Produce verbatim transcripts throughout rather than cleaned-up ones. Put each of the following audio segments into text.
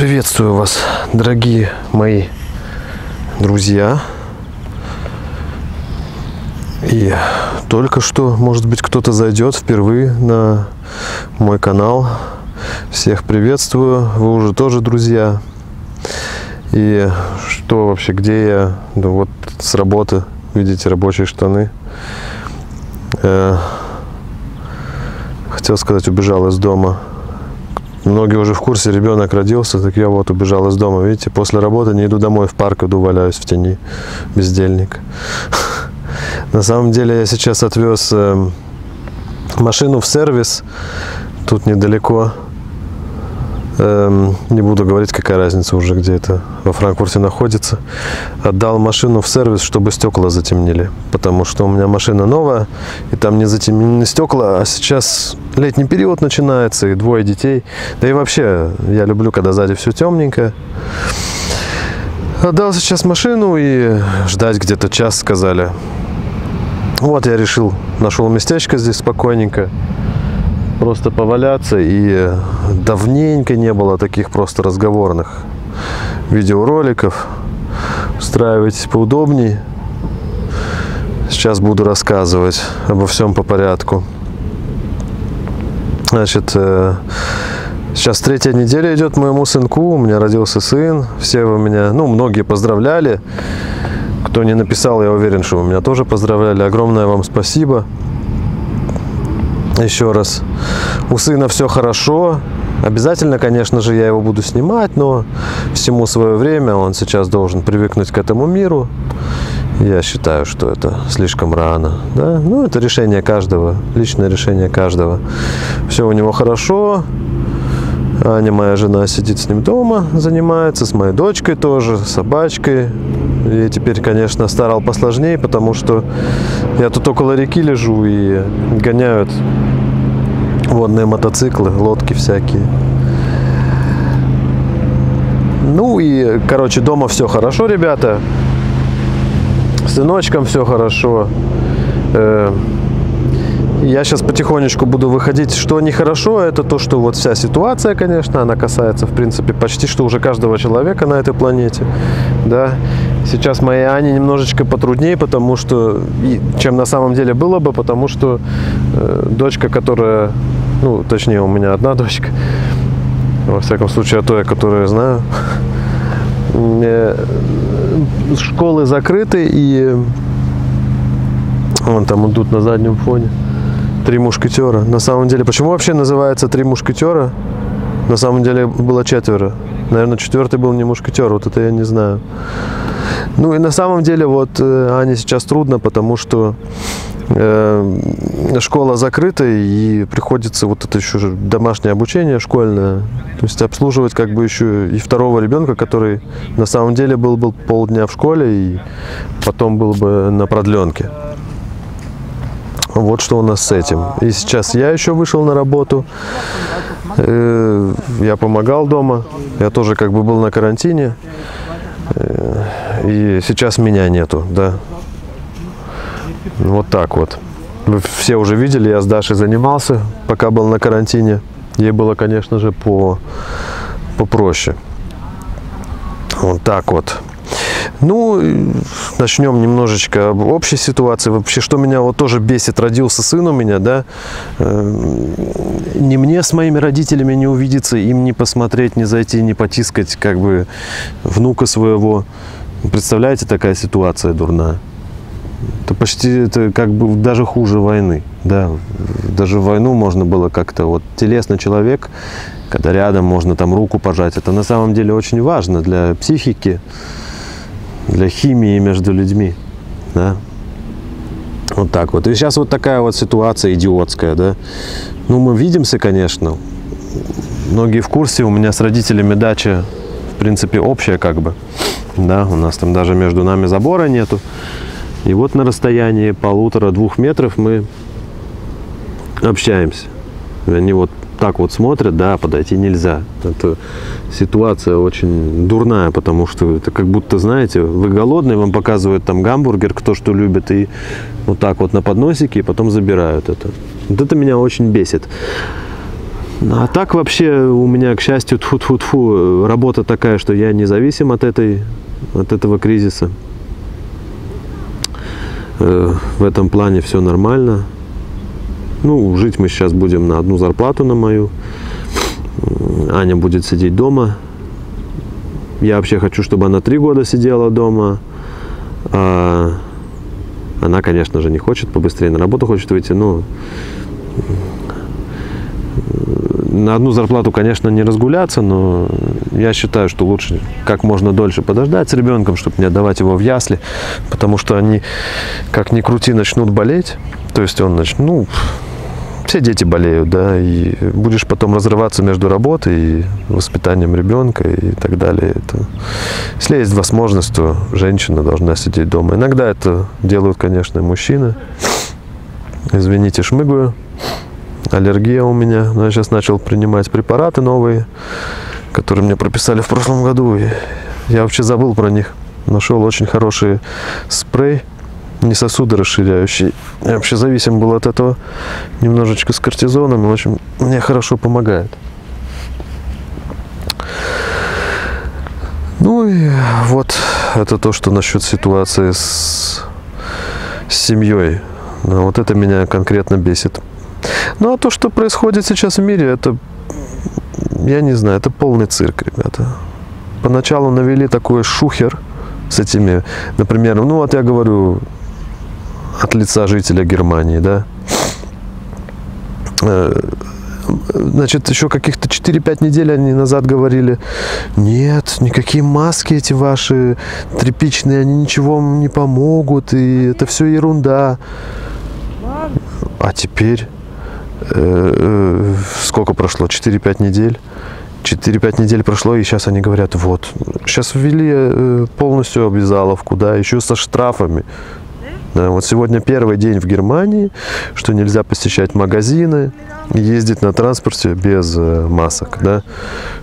Приветствую вас, дорогие мои друзья. И только что, может быть, кто-то зайдет впервые на мой канал. Всех приветствую, вы уже тоже друзья. И что вообще, где я? Да вот с работы, видите, рабочие штаны. Хотел сказать, убежал из дома. Многие уже в курсе, ребенок родился, так я вот убежал из дома. Видите, после работы не иду домой, в парк иду, валяюсь в тени, бездельник. На самом деле я сейчас отвез машину в сервис, тут недалеко. Не буду говорить, какая разница уже, где это во Франкфурте находится. Отдал машину в сервис, чтобы стекла затемнили, потому что у меня машина новая, и там не затемнены стекла, а сейчас летний период начинается, и двое детей. Да и вообще, я люблю, когда сзади все темненько. Отдал сейчас машину, и ждать где-то час, сказали. Вот я решил, нашел местечко здесь спокойненько. Просто поваляться, и давненько не было таких просто разговорных видеороликов. Устраивайтесь поудобней. Сейчас буду рассказывать обо всем по порядку. Значит, сейчас третья неделя идет моему сынку. У меня родился сын. Все вы меня, ну, многие поздравляли. Кто не написал, я уверен, что вы меня тоже поздравляли. Огромное вам спасибо. Еще раз, у сына все хорошо, обязательно, конечно же, я его буду снимать, но всему свое время, он сейчас должен привыкнуть к этому миру. Я считаю, что это слишком рано, да? Ну, это решение каждого, личное решение каждого. Все у него хорошо, Аня, моя жена, сидит с ним дома, занимается, с моей дочкой тоже, с собачкой. Я теперь, конечно, старал посложнее, потому что я тут около реки лежу, и гоняют водные мотоциклы, лодки всякие. Ну и, короче, дома все хорошо, ребята. С сыночком все хорошо. Я сейчас потихонечку буду выходить. Что нехорошо, это то, что вот вся ситуация, конечно, она касается, в принципе, почти что уже каждого человека на этой планете. Да. Сейчас моей Ане немножечко потруднее, потому что, чем на самом деле было бы, потому что э, дочка, которая, ну, точнее, у меня одна дочка, во всяком случае, а то я, которую я знаю, школы закрыты, и вон там идут на заднем фоне три мушкетера. На самом деле, почему вообще называется три мушкетера? На самом деле было четверо. Наверное, четвертый был не мушкетер, вот это я не знаю. Ну и на самом деле вот Ане сейчас трудно, потому что э, школа закрыта, и приходится вот это еще домашнее обучение школьное, то есть обслуживать как бы еще и второго ребенка, который на самом деле был бы полдня в школе и потом был бы на продленке. Вот что у нас с этим. И сейчас я еще вышел на работу, э, я помогал дома, я тоже как бы был на карантине. И сейчас меня нету, да. Вот так вот. Вы все уже видели, я с Дашей занимался, пока был на карантине. Ей было, конечно же, по попроще. Вот так вот. Ну, начнем немножечко об общей ситуации. Вообще, что меня вот тоже бесит, родился сын у меня, да. Не мне с моими родителями не увидеться, им не посмотреть, не зайти, не потискать, как бы, внука своего. Представляете, такая ситуация дурная. Это почти, это как бы даже хуже войны, да. Даже войну можно было как-то, вот, телесно человек, когда рядом, можно там руку пожать. Это на самом деле очень важно для психики, для химии между людьми, да? Вот так вот. И сейчас вот такая вот ситуация идиотская, да. Ну, мы видимся, конечно, многие в курсе, у меня с родителями дача, в принципе, общая, как бы, да, у нас там даже между нами забора нету, и вот на расстоянии полутора-двух метров мы общаемся, и они вот так вот смотрят, да, подойти нельзя. Это ситуация очень дурная, потому что это как будто, знаете, вы голодный, вам показывают там гамбургер, кто что любит, и вот так вот на подносике, и потом забирают это. Вот это меня очень бесит. А так вообще у меня, к счастью, тфу-тфу-тфу, работа такая, что я независим от этой, от этого кризиса. Э, в этом плане все нормально. Ну, жить мы сейчас будем на одну зарплату, на мою. Аня будет сидеть дома. Я вообще хочу, чтобы она три года сидела дома. А она, конечно же, не хочет, побыстрее на работу хочет выйти. Ну, на одну зарплату, конечно, не разгуляться, но я считаю, что лучше как можно дольше подождать с ребенком, чтобы не отдавать его в ясли, потому что они, как ни крути, начнут болеть. То есть он начнет, ну, все дети болеют, да, и будешь потом разрываться между работой и воспитанием ребенка и так далее. Это... Если есть возможность, то женщина должна сидеть дома. Иногда это делают, конечно, мужчины. Извините, шмыгаю. Аллергия у меня. Но я сейчас начал принимать препараты новые, которые мне прописали в прошлом году. И я вообще забыл про них. Нашел очень хороший спрей, не сосуды расширяющий. Я вообще зависим был от этого. Немножечко с кортизоном. В общем, мне хорошо помогает. Ну и вот это то, что насчет ситуации с, с семьей. Но вот это меня конкретно бесит. Ну, а то, что происходит сейчас в мире, это, я не знаю, это полный цирк, ребята. Поначалу навели такой шухер с этими, например, ну, вот я говорю от лица жителя Германии, да. Значит, еще каких-то четыре-пять недель они назад говорили, нет, никакие маски эти ваши тряпичные, они ничего вам не помогут, и это все ерунда. А теперь... Сколько прошло? четыре-пять недель. четыре-пять недель прошло, и сейчас они говорят, вот, сейчас ввели полностью обязаловку, да, еще со штрафами. Да, вот сегодня первый день в Германии, что нельзя посещать магазины, ездить на транспорте без масок, да.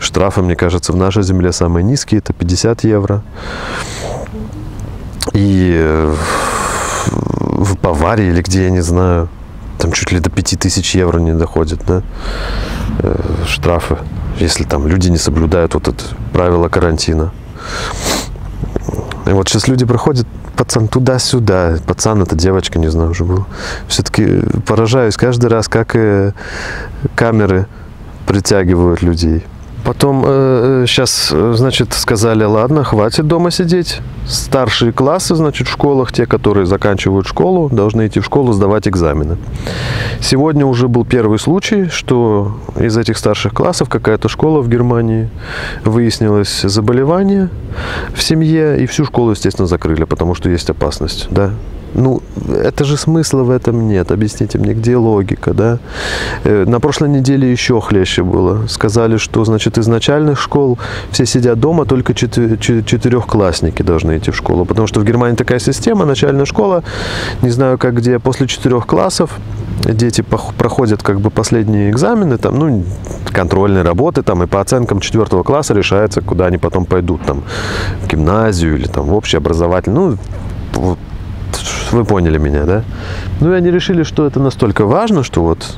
Штрафы, мне кажется, в нашей земле самые низкие, это пятьдесят евро. И в Баварии или где, я не знаю, там чуть ли до пяти тысяч евро не доходит, да? э, штрафы, если там люди не соблюдают вот это правило карантина. И вот сейчас люди проходят, пацан туда-сюда, пацан это девочка, не знаю, уже был. Все-таки поражаюсь каждый раз, как э, камеры притягивают людей. Потом э, сейчас, значит, сказали, ладно, хватит дома сидеть. Старшие классы, значит, в школах, те, которые заканчивают школу, должны идти в школу, сдавать экзамены. Сегодня уже был первый случай, что из этих старших классов какая-то школа в Германии выяснилось заболевание в семье, и всю школу, естественно, закрыли, потому что есть опасность, да. Ну, это же смысла в этом нет. Объясните мне, где логика, да? На прошлой неделе еще хлеще было. Сказали, что, значит, из начальных школ все сидят дома, только четырехклассники должны идти в школу. Потому что в Германии такая система, начальная школа, не знаю, как где, после четырех классов дети проходят как бы последние экзамены, там, ну, контрольные работы, там, и по оценкам четвертого класса решается, куда они потом пойдут, там, в гимназию или там в общеобразовательный, ну, вот. Вы поняли меня, да? Ну, и они решили, что это настолько важно, что вот,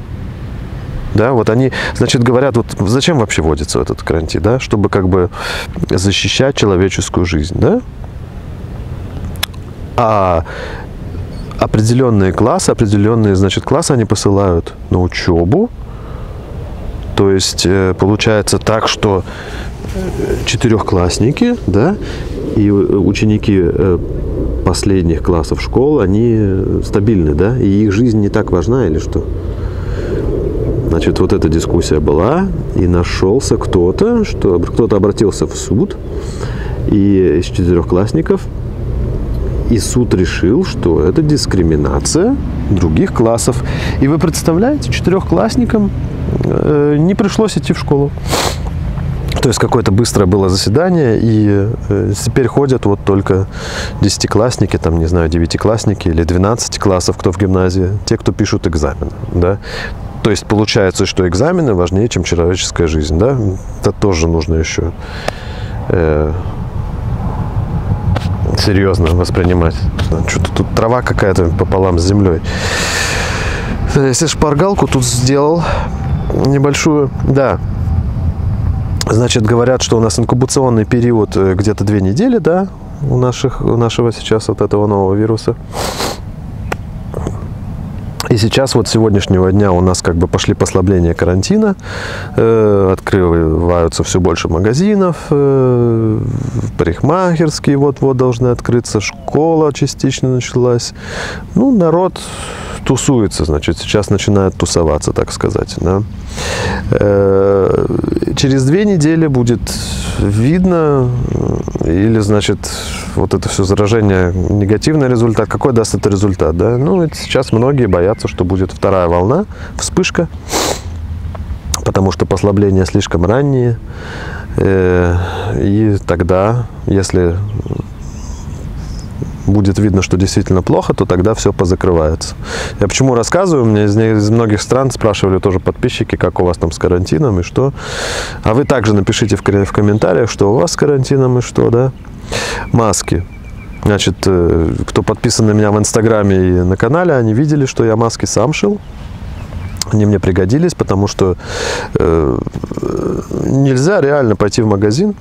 да, вот они, значит, говорят, вот зачем вообще вводится этот карантин, да, чтобы как бы защищать человеческую жизнь, да? А определенные классы, определенные, значит, классы они посылают на учебу, то есть получается так, что четырехклассники, да, и ученики последних классов школ, они стабильны, да, и их жизнь не так важна или что? Значит, вот эта дискуссия была, и нашелся кто-то, что кто-то обратился в суд, и из четырехклассников, и суд решил, что это дискриминация других классов. И вы представляете, четырехклассникам э, не пришлось идти в школу. То есть какое-то быстрое было заседание, и теперь ходят вот только десятиклассники, там, не знаю, девятиклассники или двенадцати классов, кто в гимназии, те, кто пишут экзамены, да. То есть получается, что экзамены важнее, чем человеческая жизнь, да. Это тоже нужно еще э, серьезно воспринимать. Что-то тут трава какая-то пополам с землей. Если шпаргалку тут сделал, небольшую, да. Значит, говорят, что у нас инкубационный период где-то две недели, да, у наших, у нашего сейчас от этого нового вируса. И сейчас вот сегодняшнего дня у нас как бы пошли послабления карантина, э, открываются все больше магазинов, э, парикмахерские вот-вот должны открыться, школа частично началась. Ну, народ тусуется, значит, сейчас начинает тусоваться, так сказать. Да. Э, через две недели будет видно, или, значит, вот это все заражение, негативный результат, какой даст это результат, да? Ну, ведь сейчас многие боятся, что будет вторая волна, вспышка, потому что послабления слишком ранние, и тогда, если будет видно, что действительно плохо, то тогда все позакрывается. Я почему рассказываю, мне из, из многих стран спрашивали тоже подписчики, как у вас там с карантином и что, а вы также напишите в, в комментариях, что у вас с карантином и что, да, маски. Значит, кто подписан на меня в Инстаграме и на канале, они видели, что я маски сам шил. Они мне пригодились, потому что э, нельзя реально пойти в магазин.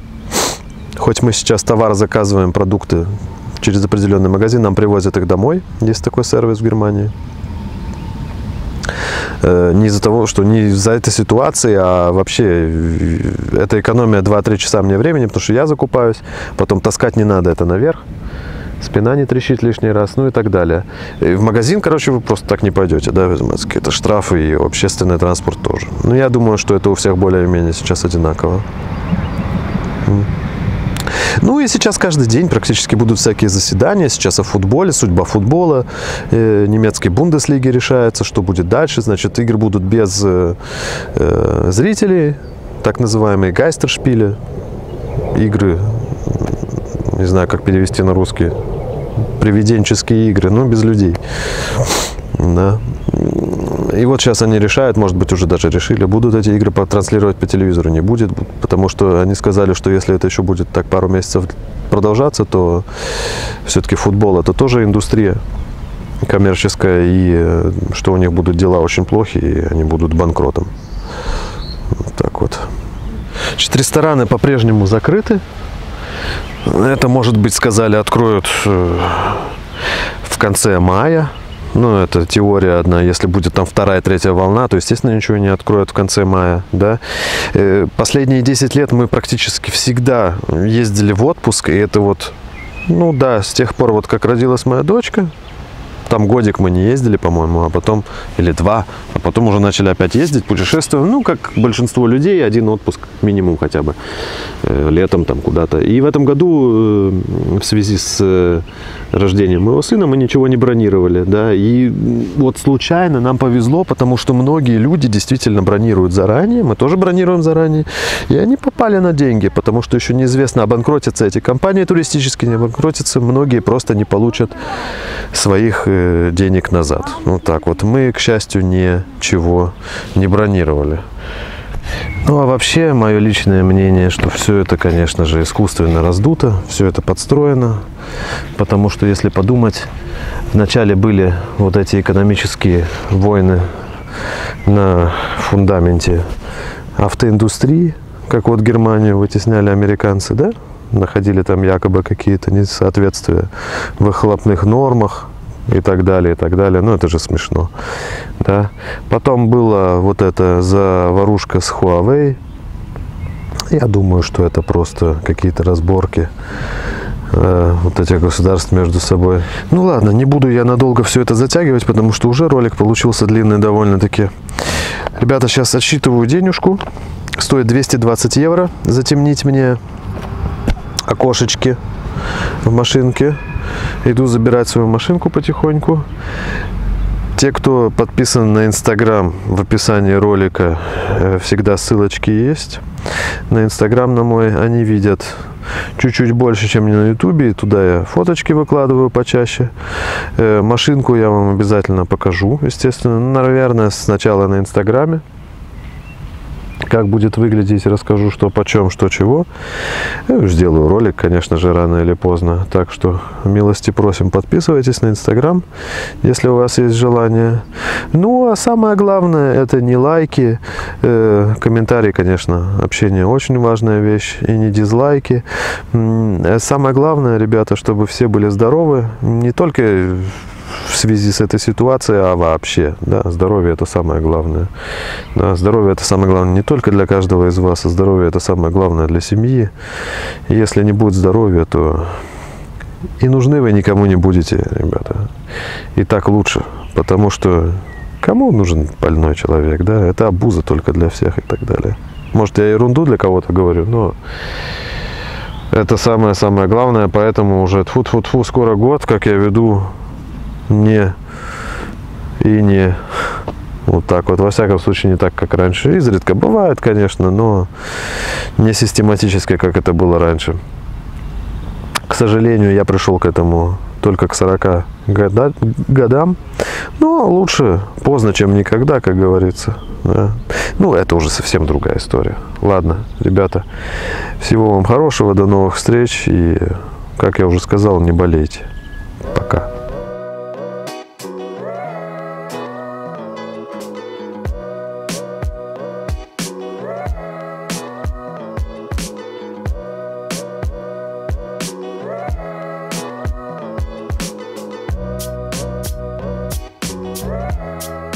Хоть мы сейчас товар заказываем, продукты через определенный магазин, нам привозят их домой. Есть такой сервис в Германии. Не из-за того, что не из-за этой ситуации, а вообще это экономия два-три часа мне времени, потому что я закупаюсь, потом таскать не надо это наверх. Спина не трещит лишний раз, ну и так далее. И в магазин, короче, вы просто так не пойдете, да, без маски. Это штрафы и общественный транспорт тоже. Но я думаю, что это у всех более-менее сейчас одинаково. Ну и сейчас каждый день практически будут всякие заседания. Сейчас о футболе, судьба футбола. Немецкой Бундеслиги решается, что будет дальше. Значит, игры будут без э, зрителей, так называемые гайстершпили. Игры, не знаю, как перевести на русский, привиденческие игры, но без людей. Да. И вот сейчас они решают, может быть, уже даже решили, будут эти игры транслировать по телевизору, не будет, потому что они сказали, что если это еще будет так пару месяцев продолжаться, то все-таки футбол – это тоже индустрия коммерческая, и что у них будут дела очень плохи, и они будут банкротом. Вот так вот. Значит, рестораны по-прежнему закрыты. Это, может быть, сказали, откроют в конце мая. Ну, это теория одна. Если будет там вторая, третья волна, то, естественно, ничего не откроют в конце мая, да. Последние десять лет мы практически всегда ездили в отпуск, и это вот, ну да, с тех пор, вот как родилась моя дочка, там годик мы не ездили, по-моему, а потом, или два, а потом уже начали опять ездить, путешествуем, ну, как большинство людей, один отпуск минимум хотя бы, летом там куда-то. И в этом году, в связи с рождением моего сына, мы ничего не бронировали, да, и вот случайно нам повезло, потому что многие люди действительно бронируют заранее, мы тоже бронируем заранее, и они попали на деньги, потому что еще неизвестно, обанкротятся эти компании туристические, не обанкротятся, многие просто не получат своих денег назад. Вот так вот. Мы, к счастью, ничего не бронировали. Ну, а вообще, мое личное мнение, что все это, конечно же, искусственно раздуто, все это подстроено, потому что, если подумать, вначале были вот эти экономические войны на фундаменте автоиндустрии, как вот Германию вытесняли американцы, да? Находили там якобы какие-то несоответствия в выхлопных нормах и так далее, и так далее. Ну, это же смешно, да. Потом была вот эта заварушка с Huawei. Я думаю, что это просто какие-то разборки э, вот этих государств между собой. Ну, ладно, не буду я надолго все это затягивать, потому что уже ролик получился длинный довольно-таки. Ребята, сейчас отсчитываю денежку. Стоит двести двадцать евро затемнить мне окошечки в машинке. Иду забирать свою машинку потихоньку. Те, кто подписан на Instagram, в описании ролика всегда ссылочки есть. На Instagram, на мой, они видят чуть-чуть больше, чем на Ютубе. Туда я фоточки выкладываю почаще. Машинку я вам обязательно покажу, естественно. Наверное, сначала на Инстаграме. Как будет выглядеть, расскажу, что почем, что чего. Я уж сделаю ролик, конечно же, рано или поздно. Так что милости просим, подписывайтесь на Instagram, если у вас есть желание. Ну, а самое главное, это не лайки, э, комментарии, конечно, общение очень важная вещь, и не дизлайки. Самое главное, ребята, чтобы все были здоровы, не только в связи с этой ситуацией, а вообще, да, здоровье это самое главное. Да, здоровье это самое главное не только для каждого из вас, а здоровье это самое главное для семьи. И если не будет здоровья, то и нужны вы никому не будете, ребята. И так лучше, потому что кому нужен больной человек, да? Это обуза только для всех и так далее. Может, я ерунду для кого-то говорю, но это самое-самое главное. Поэтому уже тьфу-тьфу-тьфу, скоро год, как я веду не и не вот так вот, во всяком случае, не так, как раньше. Изредка бывает, конечно, но не систематически, как это было раньше. К сожалению, я пришел к этому только к сорока годам, но лучше поздно, чем никогда, как говорится. Да. Ну, это уже совсем другая история. Ладно, ребята, всего вам хорошего, до новых встреч и, как я уже сказал, не болейте. Пока. We'll be right back.